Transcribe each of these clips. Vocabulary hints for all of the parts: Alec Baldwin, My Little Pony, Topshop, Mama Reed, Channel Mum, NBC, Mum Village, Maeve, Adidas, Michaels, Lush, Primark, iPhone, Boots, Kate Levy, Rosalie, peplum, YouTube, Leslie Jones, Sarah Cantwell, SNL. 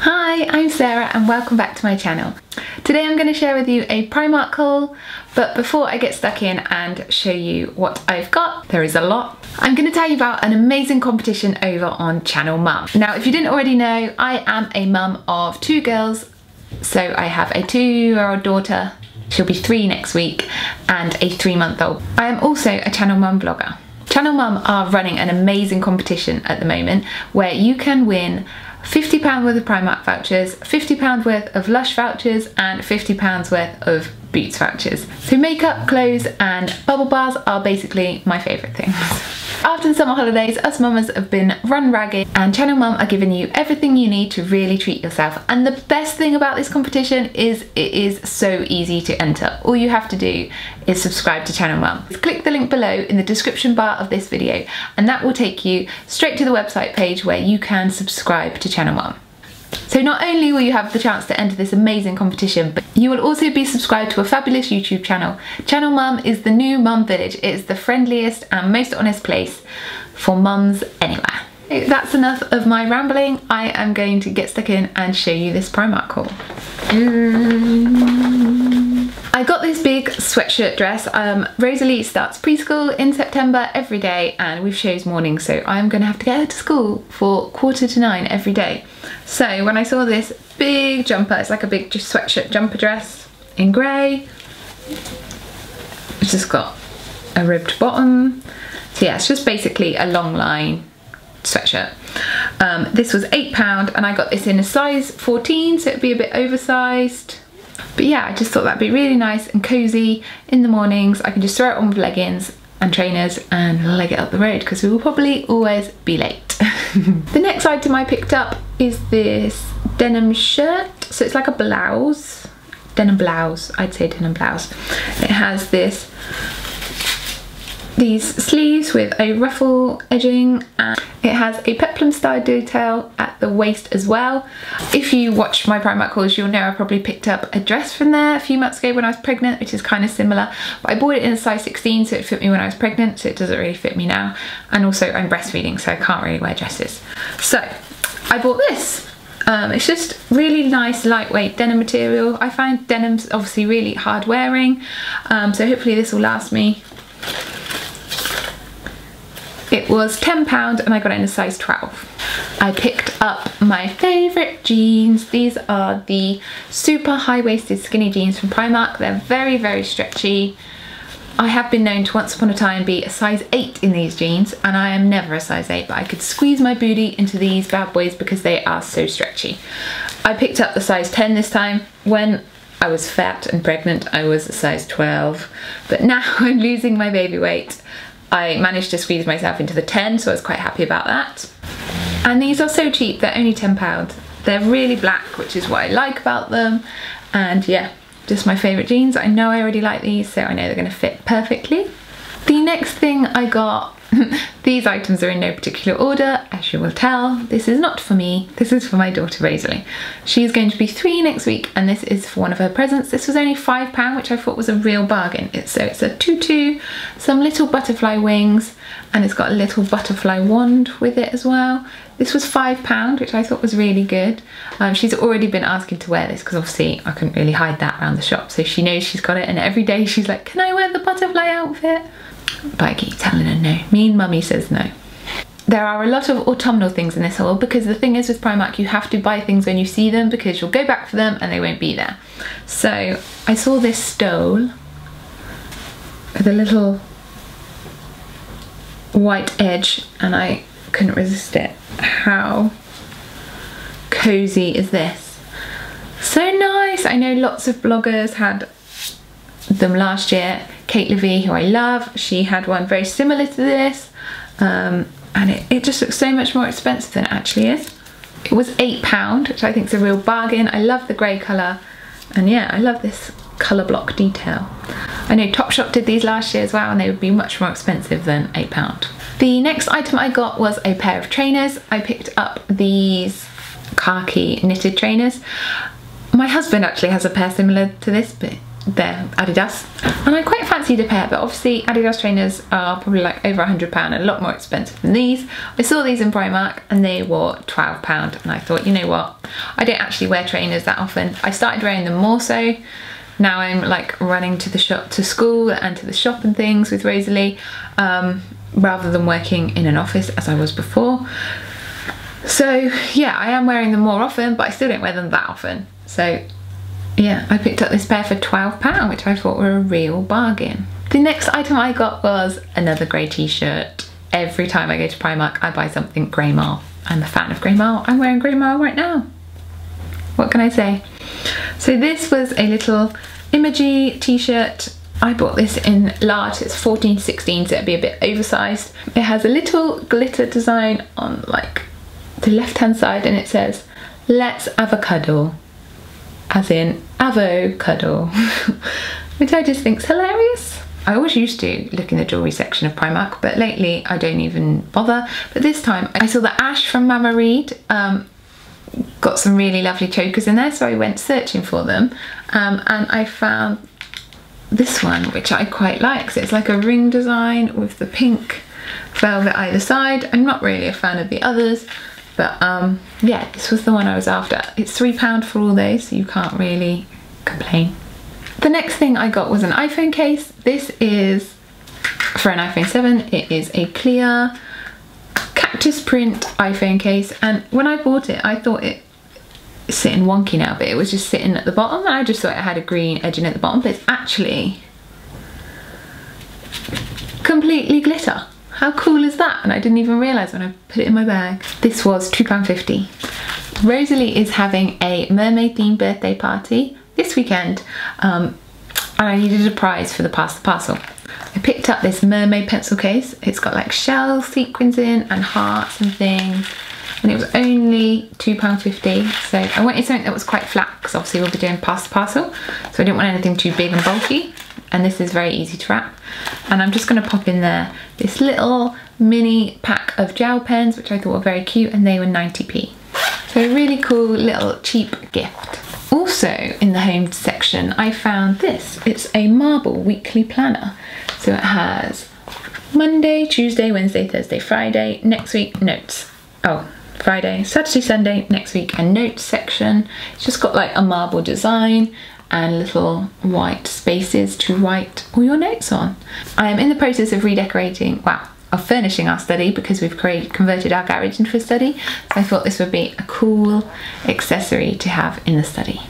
Hi, I'm Sarah and welcome back to my channel. Today I'm going to share with you a Primark haul, but before I get stuck in and show you what I've got, there is a lot. I'm going to tell you about an amazing competition over on Channel Mum. Now if you didn't already know, I am a mum of two girls, so I have a 2-year-old daughter, she'll be 3 next week, and a 3-month-old. I am also a Channel Mum blogger. Channel Mum are running an amazing competition at the moment where you can win £50 worth of Primark vouchers, £50 worth of Lush vouchers and £50 worth of Boots vouchers. So makeup, clothes and bubble bars are basically my favourite things. After the summer holidays, us mamas have been run ragged and Channel Mum are giving you everything you need to really treat yourself. And the best thing about this competition is it is so easy to enter. All you have to do is subscribe to Channel Mum. Click the link below in the description bar of this video and that will take you straight to the website page where you can subscribe to Channel Mum. So not only will you have the chance to enter this amazing competition, but you will also be subscribed to a fabulous YouTube channel. Channel Mum is the new Mum Village. It's the friendliest and most honest place for mums anywhere. So that's enough of my rambling. I am going to get stuck in and show you this Primark haul. I got this big sweatshirt dress. Rosalie starts preschool in September every day and we've chose morning, so I'm going to have to get her to school for 8:45 every day. So when I saw this big jumper, it's like a big sweatshirt jumper dress in grey. It's just got a ribbed bottom. So yeah, it's just basically a long line sweatshirt. This was £8 and I got this in a size 14, so it'd be a bit oversized. But yeah, I just thought that'd be really nice and cozy in the mornings. I can just throw it on with leggings and trainers and leg it up the road because we will probably always be late. The next item I picked up is this denim shirt. So it's like a blouse, denim blouse, I'd say denim blouse. It has these sleeves with a ruffle edging and it has a peplum style detail at the waist as well. If you watch my Primark hauls, you'll know I probably picked up a dress from there a few months ago when I was pregnant, which is kind of similar, but I bought it in a size 16 so it fit me when I was pregnant, so it doesn't really fit me now, and also I'm breastfeeding so I can't really wear dresses. So I bought this. It's just really nice lightweight denim material. I find denim's obviously really hard wearing, so hopefully this will last me. It was £10 and I got it in a size 12. I picked up my favourite jeans. These are the super high-waisted skinny jeans from Primark. They're very, very stretchy. I have been known to once upon a time be a size 8 in these jeans, and I am never a size 8, but I could squeeze my booty into these bad boys because they are so stretchy. I picked up the size 10 this time. When I was fat and pregnant, I was a size 12, but now I'm losing my baby weight. I managed to squeeze myself into the 10, so I was quite happy about that. And these are so cheap, they're only £10. They're really black, which is what I like about them. And yeah, just my favourite jeans. I know I already like these, so I know they're going to fit perfectly. The next thing I got, these items are in no particular order, as you will tell. This is not for me, this is for my daughter Rosalie. She's going to be 3 next week and this is for one of her presents. This was only £5, which I thought was a real bargain. It's a tutu, some little butterfly wings, and it's got a little butterfly wand with it as well. This was £5, which I thought was really good. She's already been asking to wear this because obviously I couldn't really hide that around the shop, so she knows she's got it, and every day she's like, can I wear the butterfly outfit? But I keep telling her no. Mean mummy says no. There are a lot of autumnal things in this haul because the thing is with Primark, you have to buy things when you see them because you'll go back for them and they won't be there. So I saw this stole with a little white edge and I couldn't resist it. How cozy is this? So nice. I know lots of bloggers had them last year. Kate Levy, who I love, she had one very similar to this, and it just looks so much more expensive than it actually is. It was £8, which I think is a real bargain. I love the grey colour, and yeah, I love this colour block detail. I know Topshop did these last year as well, and they would be much more expensive than £8. The next item I got was a pair of trainers. I picked up these khaki knitted trainers. My husband actually has a pair similar to this, but they're Adidas, and I quite fancied a pair, but obviously Adidas trainers are probably like over £100 and a lot more expensive than these. I saw these in Primark and they were £12, and I thought, you know what, I don't actually wear trainers that often. I started wearing them more so now I'm like running to the shop, to school and to the shop and things with Rosalie, rather than working in an office as I was before. So yeah, I am wearing them more often, but I still don't wear them that often. So yeah, I picked up this pair for £12, which I thought were a real bargain. The next item I got was another grey t-shirt. Every time I go to Primark, I buy something Grey Mile. I'm a fan of Grey Mile. I'm wearing Grey Mile right now. What can I say? So this was a little imagery t-shirt. I bought this in large, it's 14/16, so it'd be a bit oversized. It has a little glitter design on like the left-hand side, and it says, "Let's have a cuddle," as in avo cuddle, which I just think's hilarious. I always used to look in the jewellery section of Primark, but lately I don't even bother. But this time I saw that Ash from Mama Reed got some really lovely chokers in there, so I went searching for them, and I found this one, which I quite like. So it's like a ring design with the pink velvet either side. I'm not really a fan of the others, but yeah, this was the one I was after. It's £3 for all those, so you can't really complain. The next thing I got was an iPhone case. This is for an iPhone 7. It is a clear cactus print iPhone case, and when I bought it, I thought it's sitting wonky now, but it was just sitting at the bottom, and I just thought it had a green edging at the bottom, but it's actually completely glitter. How cool is that? And I didn't even realise when I put it in my bag. This was £2.50. Rosalie is having a mermaid themed birthday party this weekend, and I needed a prize for the Pass the Parcel. I picked up this mermaid pencil case. It's got like shell sequins in and hearts and things, and it was only £2.50, so I wanted something that was quite flat because obviously we'll be doing Pass the Parcel, so I didn't want anything too big and bulky. And this is very easy to wrap. And I'm just gonna pop in there this little mini pack of gel pens, which I thought were very cute, and they were 90p. So a really cool little cheap gift. Also in the home section, I found this. It's a Marble weekly planner. So it has Monday, Tuesday, Wednesday, Thursday, Friday, next week, notes. Oh, Friday, Saturday, Sunday, next week, and notes section. It's just got like a marble design and little white spaces to write all your notes on. I am in the process of redecorating, well, of furnishing our study, because we've converted our garage into a study. So I thought this would be a cool accessory to have in the study.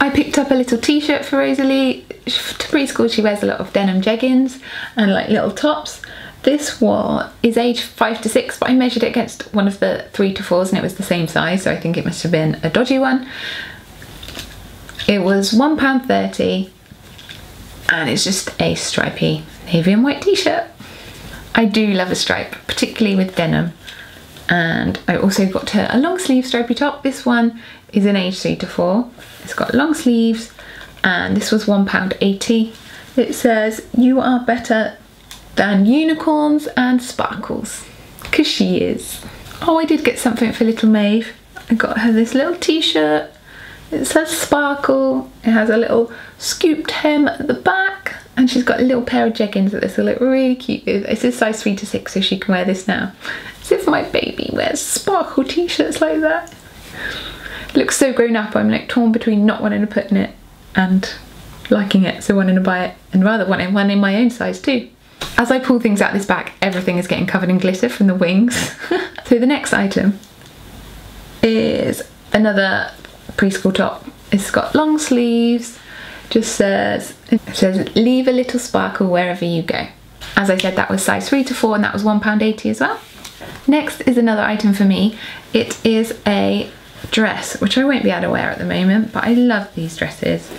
I picked up a little t-shirt for Rosalie. To preschool, she wears a lot of denim jeggings and like little tops. This one is age 5 to 6, but I measured it against one of the 3 to 4s and it was the same size, so I think it must have been a dodgy one. It was £1.30, and it's just a stripy navy and white t-shirt. I do love a stripe, particularly with denim. And I also got her a long sleeve stripy top. This one is an age 3 to 4. It's got long sleeves, and this was £1.80. It says, "You are better than unicorns and sparkles," because she is. Oh, I did get something for little Maeve. I got her this little t-shirt. It says sparkle, it has a little scooped hem at the back, and she's got a little pair of jeggings that this will look really cute with. It's a size 3 to 6, so she can wear this now. As if my baby wears sparkle t-shirts like that. It looks so grown up. I'm like torn between not wanting to put in it and liking it, so wanting to buy it, and rather wanting one in my own size too. As I pull things out this bag, everything is getting covered in glitter from the wings. So the next item is another preschool top. It's got long sleeves, just says, it says, "Leave a little sparkle wherever you go." As I said, that was size 3 to 4, and that was £1.80 as well. Next is another item for me. It is a dress, which I won't be able to wear at the moment, but I love these dresses.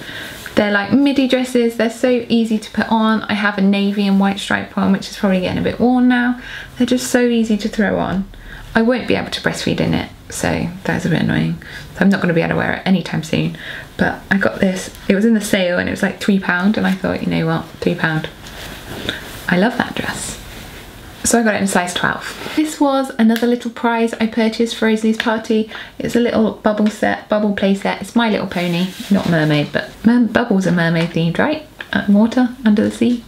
They're like midi dresses. They're so easy to put on. I have a navy and white stripe on, which is probably getting a bit worn now. They're just so easy to throw on. I won't be able to breastfeed in it, so that's a bit annoying. I'm not going to be able to wear it anytime soon, but I got this. It was in the sale and it was like £3, and I thought, you know what, £3. I love that dress. So I got it in size 12. This was another little prize I purchased for Rosalie's party. It's a little bubble set, bubble play set. It's My Little Pony, not mermaid, but bubbles are mermaid themed, right? Water, under the sea.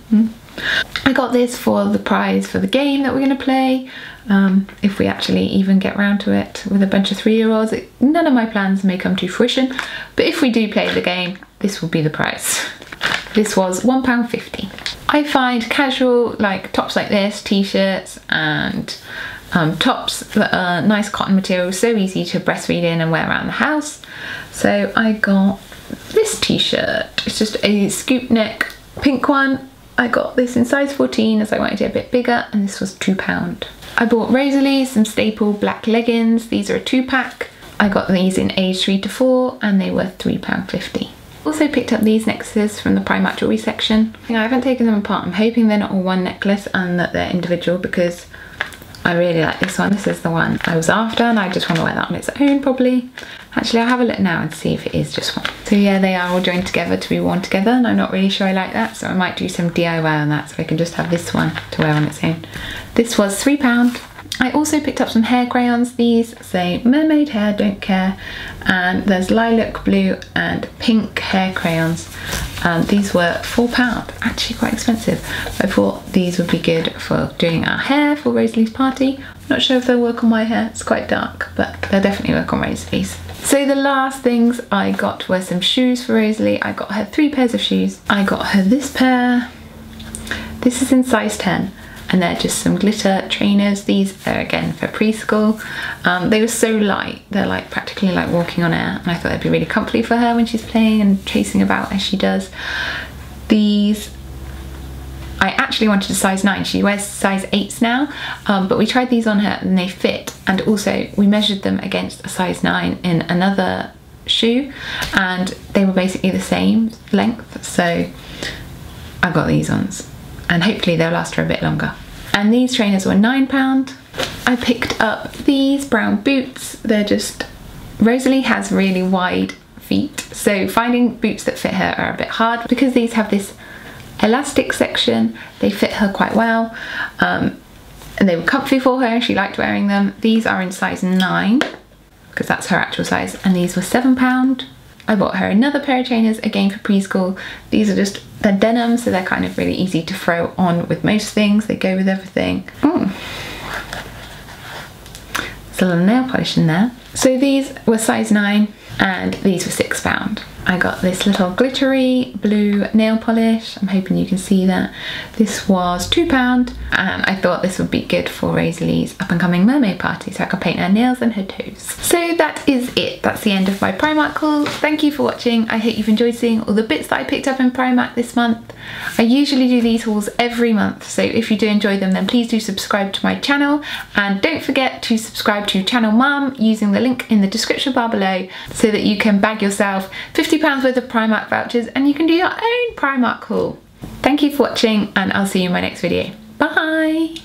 I got this for the prize for the game that we're going to play, if we actually even get round to it with a bunch of 3-year-olds. None of my plans may come to fruition, but if we do play the game, this will be the prize. This was £1.50. I find casual, like tops like this, t-shirts and tops that are nice cotton material, so easy to breastfeed in and wear around the house. So I got this t-shirt. It's just a scoop neck pink one. I got this in size 14 as I wanted it a bit bigger, and this was £2. I bought Rosalie some staple black leggings. These are a 2-pack. I got these in age 3 to 4 and they were £3.50. Also picked up these necklaces from the Primark jewellery section. I haven't taken them apart. I'm hoping they're not all one necklace and that they're individual, because I really like this one. This is the one I was after and I just want to wear that on its own probably. Actually, I'll have a look now and see if it is just one. So yeah, they are all joined together to be worn together, and I'm not really sure I like that, so I might do some DIY on that so I can just have this one to wear on its own. This was £3. I also picked up some hair crayons. These say mermaid hair, don't care, and there's lilac, blue and pink hair crayons. These were £4, actually quite expensive. I thought these would be good for doing our hair for Rosalie's party. I'm not sure if they'll work on my hair, it's quite dark, but they'll definitely work on Rosalie's. So the last things I got were some shoes for Rosalie. I got her 3 pairs of shoes. I got her this pair. This is in size 10. And they're just some glitter trainers. These are again for preschool. They were so light, they're like practically like walking on air, and I thought they'd be really comfy for her when she's playing and chasing about as she does. These, I actually wanted a size 9, she wears size 8s now, but we tried these on her and they fit, and also we measured them against a size 9 in another shoe and they were basically the same length, so I got these ones and hopefully they'll last for a bit longer. And these trainers were £9. I picked up these brown boots. They're just, Rosalie has really wide feet, so finding boots that fit her are a bit hard, because these have this elastic section. They fit her quite well, and they were comfy for her and she liked wearing them. These are in size 9, because that's her actual size, and these were £7. I bought her another pair of trainers, again for preschool. These are just, they're denim, so they're kind of really easy to throw on with most things. They go with everything. There's a little nail polish in there. So these were size 9 and these were £6. I got this little glittery blue nail polish. I'm hoping you can see that. This was £2 and I thought this would be good for Rosalie's up and coming mermaid party, so I could paint her nails and her toes. So that is it. That's the end of my Primark haul. Thank you for watching. I hope you've enjoyed seeing all the bits that I picked up in Primark this month. I usually do these hauls every month, so if you do enjoy them, then please do subscribe to my channel, and don't forget to subscribe to Channel Mum using the link in the description bar below, so that you can bag yourself £50 worth of Primark vouchers and you can do your own Primark haul. Thank you for watching and I'll see you in my next video. Bye!